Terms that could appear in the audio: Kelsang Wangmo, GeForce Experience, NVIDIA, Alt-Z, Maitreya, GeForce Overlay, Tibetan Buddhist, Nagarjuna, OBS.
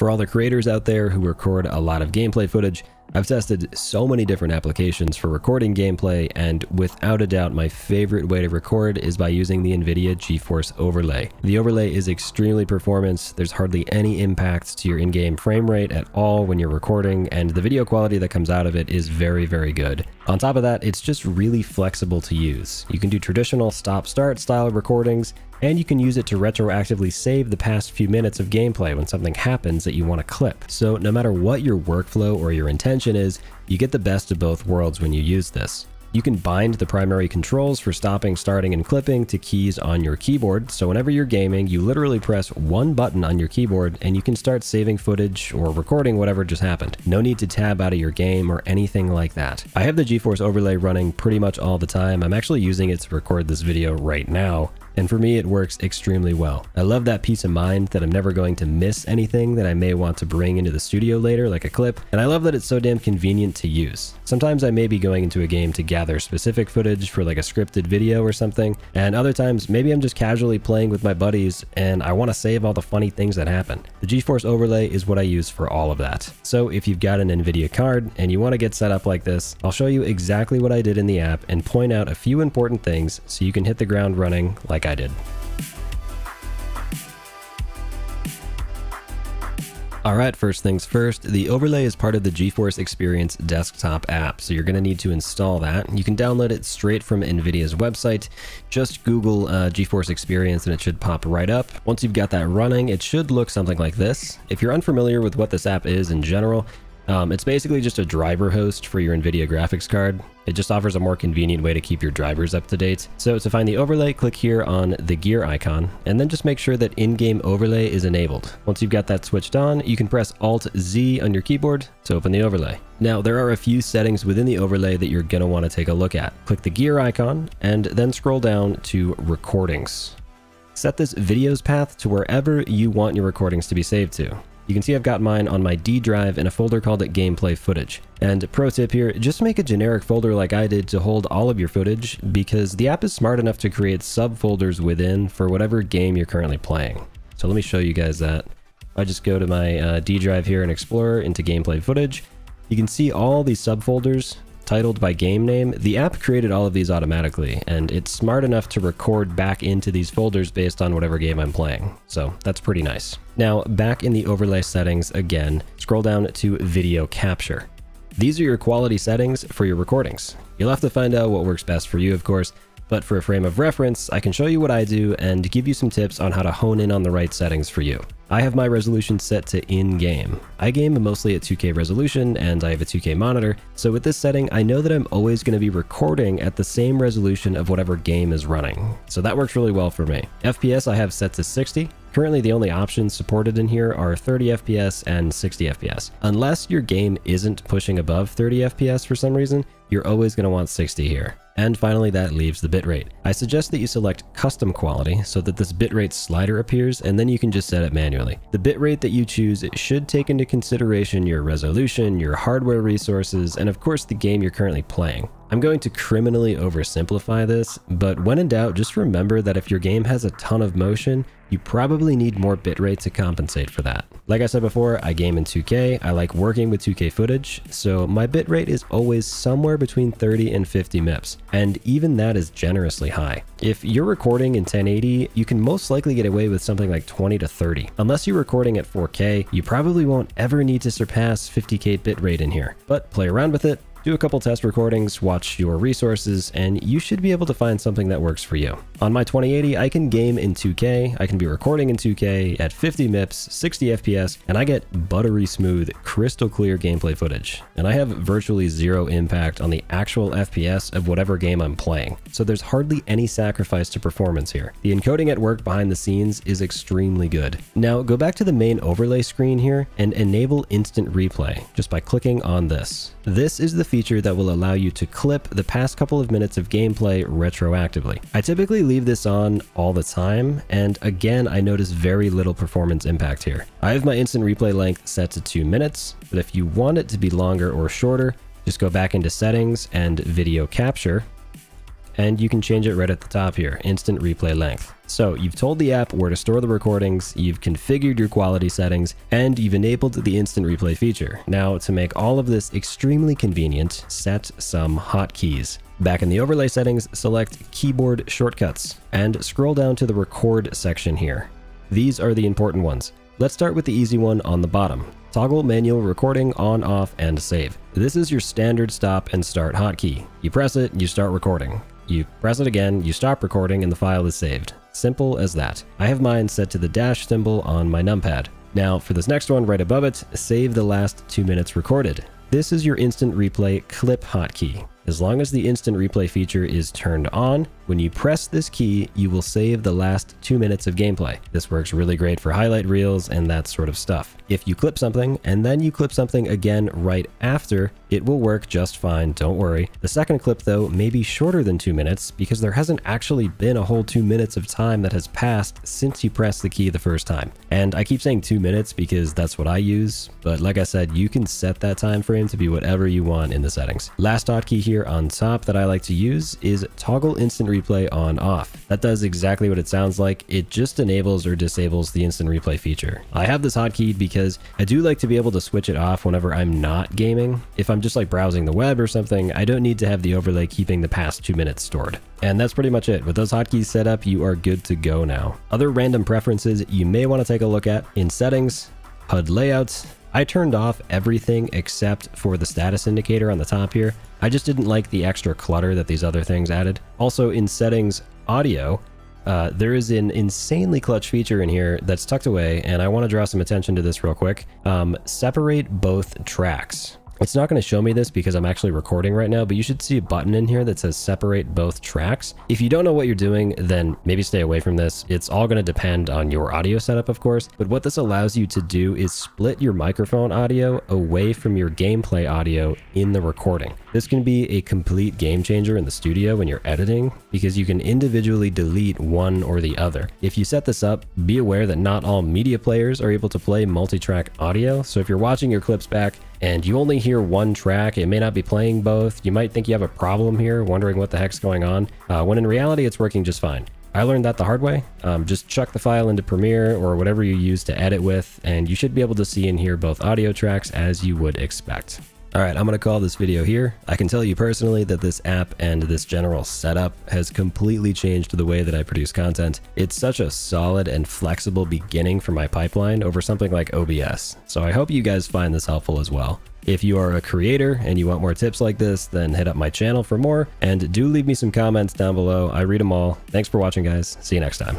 For all the creators out there who record a lot of gameplay footage, I've tested so many different applications for recording gameplay, and without a doubt my favorite way to record is by using the NVIDIA GeForce Overlay. The overlay is extremely performance, there's hardly any impacts to your in-game frame rate at all when you're recording, and the video quality that comes out of it is very, very good. On top of that, it's just really flexible to use. You can do traditional stop-start style recordings, and you can use it to retroactively save the past few minutes of gameplay when something happens that you want to clip. So no matter what your workflow or your intention is, you get the best of both worlds when you use this. You can bind the primary controls for stopping, starting, and clipping to keys on your keyboard, so whenever you're gaming, you literally press one button on your keyboard and you can start saving footage or recording whatever just happened. No need to tab out of your game or anything like that. I have the GeForce Overlay running pretty much all the time. I'm actually using it to record this video right now, and for me it works extremely well. I love that peace of mind that I'm never going to miss anything that I may want to bring into the studio later, like a clip, and I love that it's so damn convenient to use. Sometimes I may be going into a game to gather specific footage for like a scripted video or something, and other times maybe I'm just casually playing with my buddies and I want to save all the funny things that happen. The GeForce Overlay is what I use for all of that. So if you've got an NVIDIA card and you want to get set up like this, I'll show you exactly what I did in the app and point out a few important things so you can hit the ground running like I did. Alright, first things first, the overlay is part of the GeForce Experience desktop app, so you're going to need to install that. You can download it straight from NVIDIA's website. Just Google GeForce Experience and it should pop right up. Once you've got that running, it should look something like this. If you're unfamiliar with what this app is in general, it's basically just a driver host for your NVIDIA graphics card. It just offers a more convenient way to keep your drivers up to date. So to find the overlay, click here on the gear icon, and then just make sure that in-game overlay is enabled. Once you've got that switched on, you can press Alt-Z on your keyboard to open the overlay. Now, there are a few settings within the overlay that you're going to want to take a look at. Click the gear icon, and then scroll down to Recordings. Set this video's path to wherever you want your recordings to be saved to. You can see I've got mine on my D drive in a folder called Gameplay Footage. And pro tip here, just make a generic folder like I did to hold all of your footage, because the app is smart enough to create subfolders within for whatever game you're currently playing. So let me show you guys that. I just go to my D drive here in Explorer into Gameplay Footage. You can see all these subfolders titled by game name. The app created all of these automatically, and it's smart enough to record back into these folders based on whatever game I'm playing. So that's pretty nice. Now, back in the overlay settings again, scroll down to video capture. These are your quality settings for your recordings. You'll have to find out what works best for you, of course, but for a frame of reference, I can show you what I do and give you some tips on how to hone in on the right settings for you. I have my resolution set to in-game. I game mostly at 2K resolution and I have a 2K monitor, so with this setting I know that I'm always going to be recording at the same resolution of whatever game is running, so that works really well for me. FPS I have set to 60. Currently the only options supported in here are 30 FPS and 60 FPS. Unless your game isn't pushing above 30 FPS for some reason, you're always going to want 60 here. And finally, that leaves the bitrate. I suggest that you select custom quality so that this bitrate slider appears, and then you can just set it manually. The bitrate that you choose should take into consideration your resolution, your hardware resources, and of course the game you're currently playing. I'm going to criminally oversimplify this, but when in doubt, just remember that if your game has a ton of motion, you probably need more bitrate to compensate for that. Like I said before, I game in 2K, I like working with 2K footage, so my bitrate is always somewhere between 30 and 50 MIPS, and even that is generously high. If you're recording in 1080, you can most likely get away with something like 20 to 30. Unless you're recording at 4K, you probably won't ever need to surpass 50K bitrate in here, but play around with it. Do a couple test recordings, watch your resources, and you should be able to find something that works for you. On my 2080, I can game in 2K, I can be recording in 2K at 50 MIPS, 60 FPS, and I get buttery smooth, crystal clear gameplay footage. And I have virtually zero impact on the actual FPS of whatever game I'm playing. So there's hardly any sacrifice to performance here. The encoding at work behind the scenes is extremely good. Now go back to the main overlay screen here and enable instant replay just by clicking on this. This is the feature that will allow you to clip the past couple of minutes of gameplay retroactively. I typically leave this on all the time, and again, I notice very little performance impact here. I have my instant replay length set to 2 minutes, but if you want it to be longer or shorter, just go back into settings and video capture, and you can change it right at the top here, instant replay length. So you've told the app where to store the recordings, you've configured your quality settings, and you've enabled the instant replay feature. Now to make all of this extremely convenient, set some hotkeys. Back in the overlay settings, select keyboard shortcuts and scroll down to the record section here. These are the important ones. Let's start with the easy one on the bottom. Toggle manual recording on, off, and save. This is your standard stop and start hotkey. You press it, you start recording. You press it again, you stop recording, and the file is saved. Simple as that. I have mine set to the dash symbol on my numpad. Now for this next one right above it, save the last 2 minutes recorded. This is your instant replay clip hotkey. As long as the instant replay feature is turned on, when you press this key, you will save the last 2 minutes of gameplay. This works really great for highlight reels and that sort of stuff. If you clip something and then you clip something again right after, it will work just fine, don't worry. The second clip though may be shorter than 2 minutes because there hasn't actually been a whole 2 minutes of time that has passed since you pressed the key the first time. And I keep saying 2 minutes because that's what I use, but like I said, you can set that time frame to be whatever you want in the settings. Last hotkey here on top that I like to use is toggle instant replay on off. That does exactly what it sounds like. It just enables or disables the instant replay feature. I have this hotkey because I do like to be able to switch it off whenever I'm not gaming. If I'm just like browsing the web or something, I don't need to have the overlay keeping the past 2 minutes stored. And that's pretty much it. With those hotkeys set up, you are good to go now. Other random preferences you may want to take a look at in settings, HUD layouts. I turned off everything except for the status indicator on the top here. I just didn't like the extra clutter that these other things added. Also in settings audio, there is an insanely clutch feature in here that's tucked away, and I want to draw some attention to this real quick. Separate both tracks. It's not going to show me this because I'm actually recording right now, but you should see a button in here that says separate both tracks. If you don't know what you're doing, then maybe stay away from this. It's all going to depend on your audio setup, of course, but what this allows you to do is split your microphone audio away from your gameplay audio in the recording. This can be a complete game changer in the studio when you're editing because you can individually delete one or the other. If you set this up, be aware that not all media players are able to play multi-track audio. So if you're watching your clips back and you only hear one track, it may not be playing both. You might think you have a problem here, wondering what the heck's going on, when in reality it's working just fine. I learned that the hard way. Just chuck the file into Premiere or whatever you use to edit with, and you should be able to see and hear both audio tracks as you would expect. All right, I'm going to call this video here. I can tell you personally that this app and this general setup has completely changed the way that I produce content. It's such a solid and flexible beginning for my pipeline over something like OBS. So I hope you guys find this helpful as well. If you are a creator and you want more tips like this, then hit up my channel for more, and do leave me some comments down below. I read them all. Thanks for watching, guys. See you next time.